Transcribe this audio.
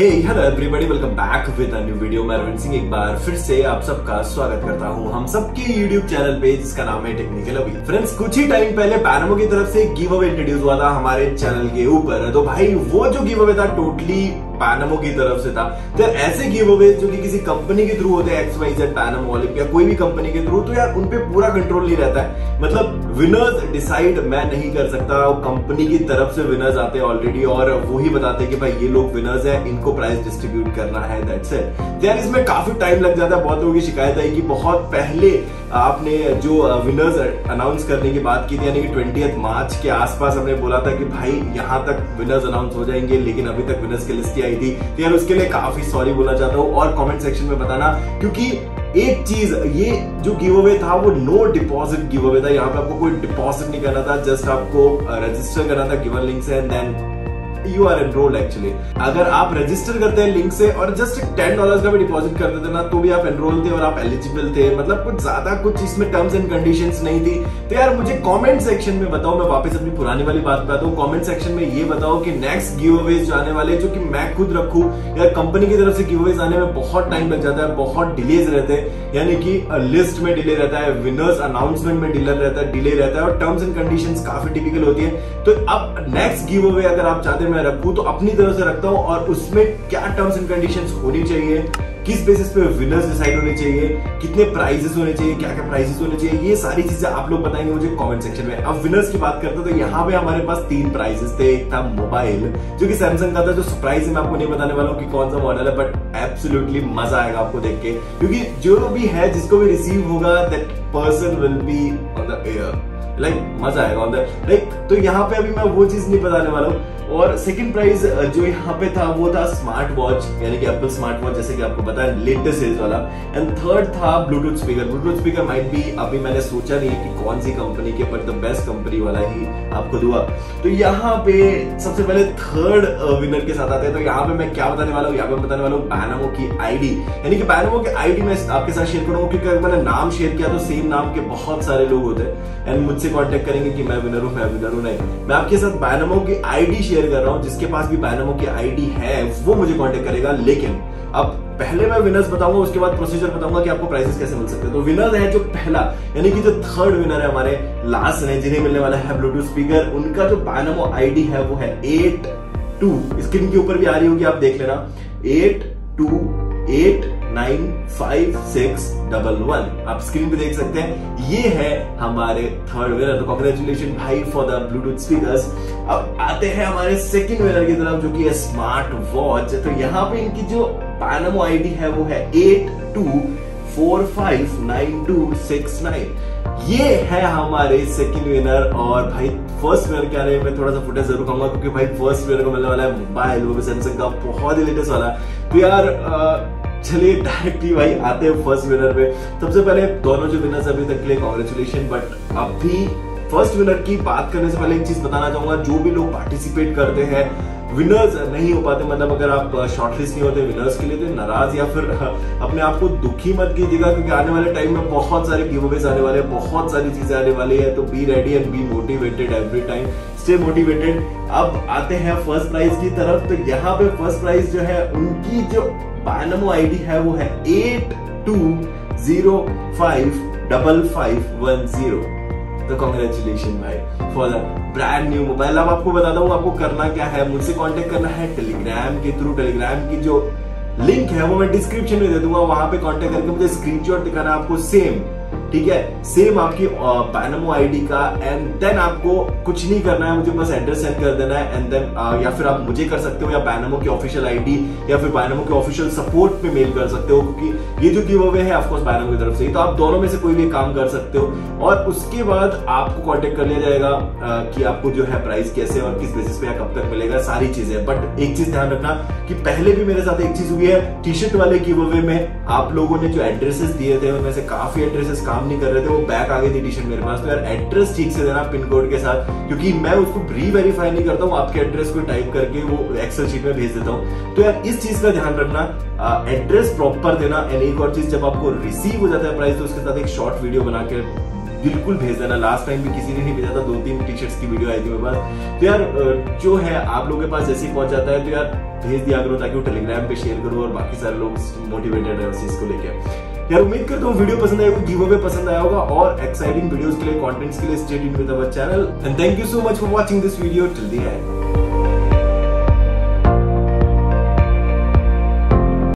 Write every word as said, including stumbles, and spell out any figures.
Hey, hello everybody, welcome back with a new video. मैं अरविंद सिंह एक बार फिर से आप सबका स्वागत करता हूँ हम सबके YouTube चैनल पे जिसका नाम है टेक्निकल अवी। फ्रेंड्स, कुछ ही टाइम पहले बिनोमो की तरफ से गिव अवे इंट्रोड्यूस हुआ था हमारे चैनल के ऊपर। तो भाई वो जो गिव अवे था टोटली बिनोमो की तरफ से था। तो यार ऐसे गिव अवे जो कि किसी कंपनी के थ्रू होते हैं, एक्स वाई जेड बिनोमो या कोई भी कंपनी के थ्रू, तो यार उनपे पूरा कंट्रोल नहीं रहता है। मतलब विनर्स डिसाइड मैं नहीं कर सकता, कंपनी की तरफ से विनर्स आते हैं ऑलरेडी और वो ही बताते हैं कि भाई ये लोग विनर्स है, इनको प्राइस डिस्ट्रीब्यूट करना है, दैट्स इट। तो यार इसमें काफी टाइम लग जाता है। बहुत लोगों की शिकायत आई कि बहुत पहले आपने जो विनर्स अनाउंस करने की बात की थी, यानी कि ट्वेंटिएथ मार्च के आसपास हमने बोला था कि भाई यहाँ तक विनर्स अनाउंस हो जाएंगे, लेकिन अभी तक विनर्स की लिस्ट आई थी। तो यार उसके लिए काफी सॉरी बोलना चाहता हूँ और कमेंट सेक्शन में बताना, क्योंकि एक चीज ये जो गिव अवे था वो नो डिपॉजिट गिव अवे था। यहाँ पे आपको कोई डिपॉजिट नहीं करना था, जस्ट आपको रजिस्टर करना था गिवन लिंक से and then you are enrolled. Actually अगर आप रजिस्टर करते हैं लिंक से और जस्ट टेन डॉलर का भी डिपॉजिट कर देते ना, तो भी आप एनरोल थे और आप एलिजिबल थे। मतलब कुछ ज्यादा कुछ इसमें टर्म्स एंड कंडीशंस नहीं थी। तो यार मुझे कमेंट सेक्शन में बताओ, मैं वापस अपनी पुरानी वाली बात पे आता हूँ। कमेंट सेक्शन में ये बताओ कि नेक्स्ट गिव अवेज जो आने वाले, जो कि मैं खुद रखूं या कंपनी की तरफ से गिव अवेज आने में बहुत टाइम लग जाता है, बहुत डिलेज रहते हैं, यानी कि लिस्ट में डिले रहता है, विनर्स अनाउंसमेंट में डिले रहता है डिले रहता है और टर्म्स एंड कंडीशंस काफी टिपिकल होती है। तो अब नेक्स्ट गिव अवे अगर आप चाहते मैं रखूं तो अपनी तरफ से रखता हूं, और उसमें क्या टर्म्स एंड कंडीशंस होनी चाहिए, किस बेसिस पे विनर्स डिसाइड होने चाहिए, कितने प्राइजेस होने चाहिए, क्या क्या प्राइजेस होने चाहिए, ये सारी चीजें आप लोग बताएंगे मुझे कमेंट सेक्शन में। अब विनर्स की बात करते हैं तो यहाँ पे हमारे पास तीन प्राइजेस थे। एक था मोबाइल जो कि सैमसंग का था, जो सरप्राइज मैं आपको नहीं बताने वाला हूँ कि कौन सा मॉडल है, बट एब्सोल्युटली मजा आएगा आपको देख के, क्योंकि जो भी है जिसको भी रिसीव होगा that person will be on the air, like मजा आएगा ऑन दैट लाइक। तो यहाँ पे अभी मैं वो चीज नहीं बताने वाला हूँ। और सेकंड प्राइज जो यहाँ पे था वो था स्मार्ट वॉच, यानी कि एप्पल स्मार्ट वॉच, जैसे कि आपको पता है लेटेस्ट सीरीज वाला। एंड थर्ड था Bluetooth speaker. Bluetooth speaker might be, अभी मैंने सोचा नहीं कि कौन सी कंपनी के, बट द बेस्ट कंपनी वाला ही आपको दूंगा। तो यहाँ पे सबसे पहले थर्ड विनर के साथ आते हैं। तो यहाँ पे मैं क्या बताने वाला हूँ, यहाँ पे बताने वाला हूँ बिनोमो की आईडी, यानी कि बिनोमो की आईडी मैं आपके साथ शेयर करूंगा, क्योंकि अगर मैंने नाम शेयर किया तो सेम नाम के बहुत सारे लोग होते हैं एंड मुझसे कॉन्टेक्ट करेंगे कि मैं विनर हूँ मैं विनर हूँ नहीं। मैं आपके साथ बिनोमो की आईडी शेयर कर रहा हूँ, जिसके पास भी बिनोमो की आईडी है वो मुझे कॉन्टेक्ट करेगा। लेकिन अब पहले मैं विनर्स बताऊंगा, उसके बाद प्रोसीजर बताऊंगा कि आपको प्राइजेस कैसे मिल सकते हैं। तो विनर है जो पहला, यानी कि जो थर्ड विनर है हमारे लास्ट ने जिन्हें मिलने वाला है ब्लूटूथ स्पीकर, उनका जो बिनोमो आईडी है वो है एट टू, स्क्रीन के ऊपर भी आ रही होगी, आप देख लेना, eight two eight nine five six double one, आप स्क्रीन पे देख सकते हैं। ये है हमारे थर्ड विनर। तो कॉन्ग्रेचुलेशन भाई फॉर द ब्लूटूथ स्पीकर्स। अब आते हैं हमारे सेकंड विनर की तरफ, जो कि है स्मार्ट वॉच। तो यहाँ पे इनकी जो बिनोमो आईडी है वो है eight two four five nine two six nine. ये है हमारे सेकंड विनर। और भाई फर्स्ट विनर क्या रहे, मैं थोड़ा सा फुटेज जरूर कहूंगा, क्योंकि भाई फर्स्ट विनर को मिलने वाला है मोबाइल, वो भी सैमसंग का बहुत ही लेटेस्ट वाला। तो यार आ, चलिए डायरेक्टली भाई आते हैं फर्स्ट विनर पे। सबसे पहले दोनों जो विनर्स अभी तक के लिए कॉन्ग्रेचुलेशन, बट अभी फर्स्ट विनर की बात करने से पहले एक चीज बताना चाहूंगा, जो भी लोग पार्टिसिपेट करते हैं विनर्स नहीं हो पाते, मतलब अगर आप शॉर्टलिस्ट नहीं होते विनर्स के लिए, तो नाराज या फिर अपने आप को दुखी मत कीजिएगा, क्योंकि आने वाले टाइम में बहुत सारे गिव अवेज आने वाले हैं, बहुत सारी चीजें आने वाली है। तो be ready and be motivated every time, stay motivated. अब आते हैं फर्स्ट प्राइज की तरफ। तो यहाँ पे फर्स्ट प्राइज जो है उनकी जो बिनोमो आईडी है वो है eight two zero five double five one zero. तो कॉन्ग्रेचुलेशन भाई for the brand new mobile. अब आपको बताता हूँ आपको करना क्या है। मुझसे कांटेक्ट करना है टेलीग्राम के थ्रू। टेलीग्राम की जो लिंक है वो मैं डिस्क्रिप्शन में दे दूंगा, वहां पे कांटेक्ट करके मुझे स्क्रीनशॉट दिखाना आपको सेम, ठीक है, सेम आपकी बिनोमो आईडी का। एंड देन आपको कुछ नहीं करना है, मुझे बस एड्रेस सेंड कर देना है। एंड देन या फिर आप मुझे कर सकते हो या बिनोमो की ऑफिशियल आईडी या फिर बिनोमो के ऑफिशियल सपोर्ट पे मेल कर सकते हो, क्योंकि ये जो गिव अवे है ऑफकोर्स बिनोमो की तरफ से ही, तो आप दोनों में से कोई भी काम कर सकते हो। और उसके बाद आपको कॉन्टेक्ट कर लिया जाएगा आ, कि आपको जो है प्राइस कैसे और किस बेसिस पे या कब तक मिलेगा, सारी चीजें। बट एक चीज ध्यान रखना कि पहले भी मेरे साथ एक चीज हुई है, टी शर्ट वाले गिव अवे में आप लोगों ने जो एड्रेसेस दिए थे उनमें से काफी एड्रेसेस काम नहीं कर रहे थे, वो बैक आ गई थी टी शर्ट मेरे पास। तो यार एड्रेस ठीक से देना पिन कोड के साथ, क्योंकि मैं उसको री वेरीफाई नहीं करता हूँ, आपके एड्रेस को टाइप करके वो एक्सेल शीट में भेज देता हूँ। तो यार इस चीज का ध्यान रखना, एड्रेस प्रॉपर देना। एंड एक और चीज, जब आपको रिसीव हो जाता है प्राइस तो उसके साथ एक शॉर्ट वीडियो बना के बिल्कुल भेज देना। लास्ट टाइम भी किसी ने नहीं भेजा था, दो तीन टी शर्ट्स की वीडियो आई थी मेरे पास। तो यार जो है आप लोगों के पास जैसे ही पहुंच जाता है तो यार भेज दिया करो, ताकि वो टेलीग्राम पे शेयर करो और बाकी सारे लोग मोटिवेटेड है उस चीज को लेकर। यार उम्मीद करता हूँ वीडियो पसंद आएगी, गिव अवे पसंद आया होगा, और एक्साइटिंग वीडियोस के लिए, कंटेंट्स के लिए stay tuned with our channel. And thank you so much for watching this video till the and.